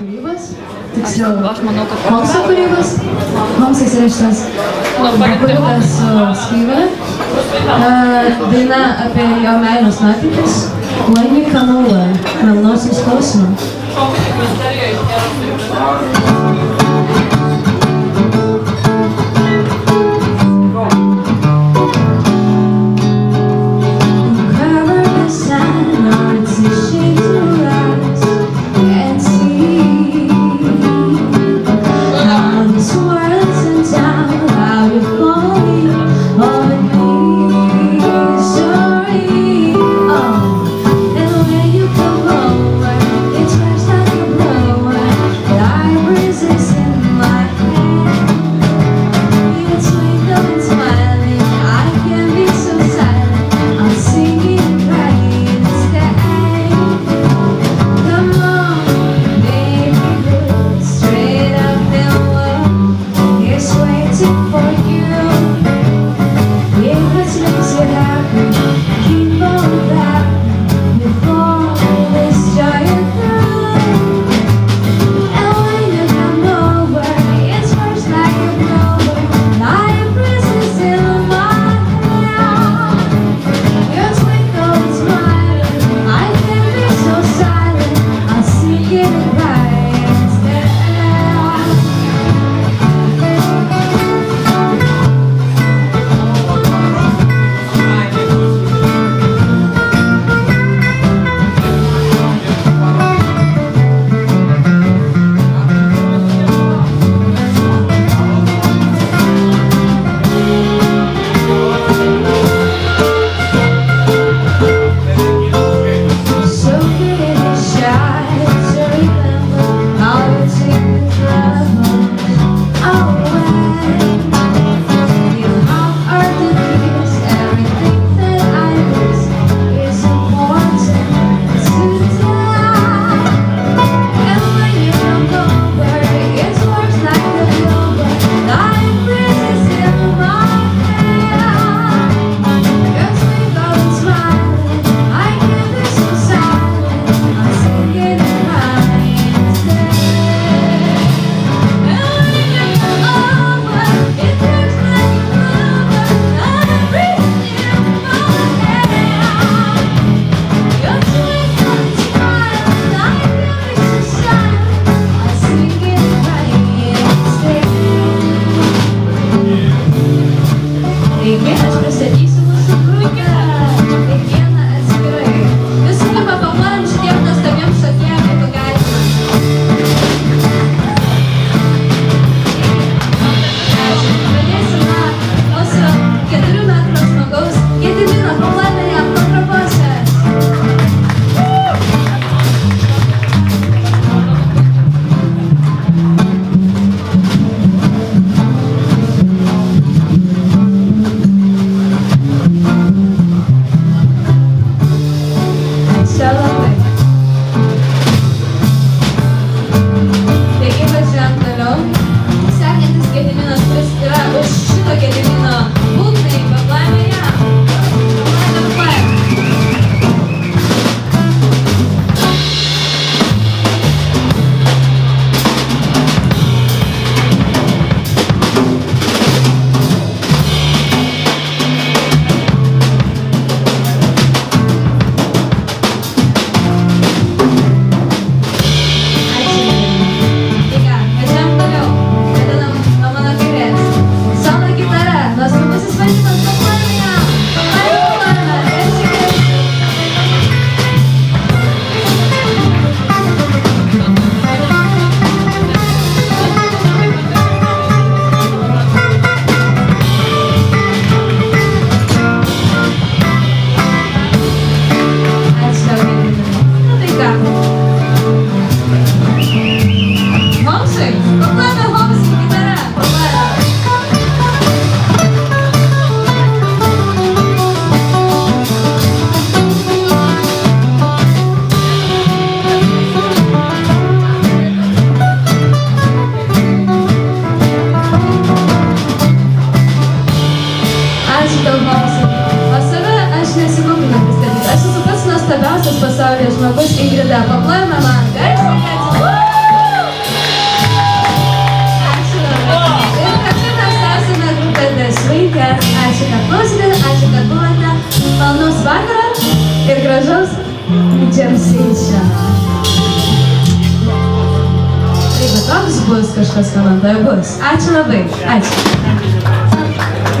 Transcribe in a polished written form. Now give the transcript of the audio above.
Kūrybos, tiksliau, mokslo kūrybos, mokslas yra šitas kurtas skyvė, daina apie jo meilės nuotykius, laimėk kanalą, melnosiams klausimams. Aşık atılata, palnos vakara, ir gražos visiems sėčia. Jeigu toks bus kažkas komandoje bus. Ačiū labai. Ačiū.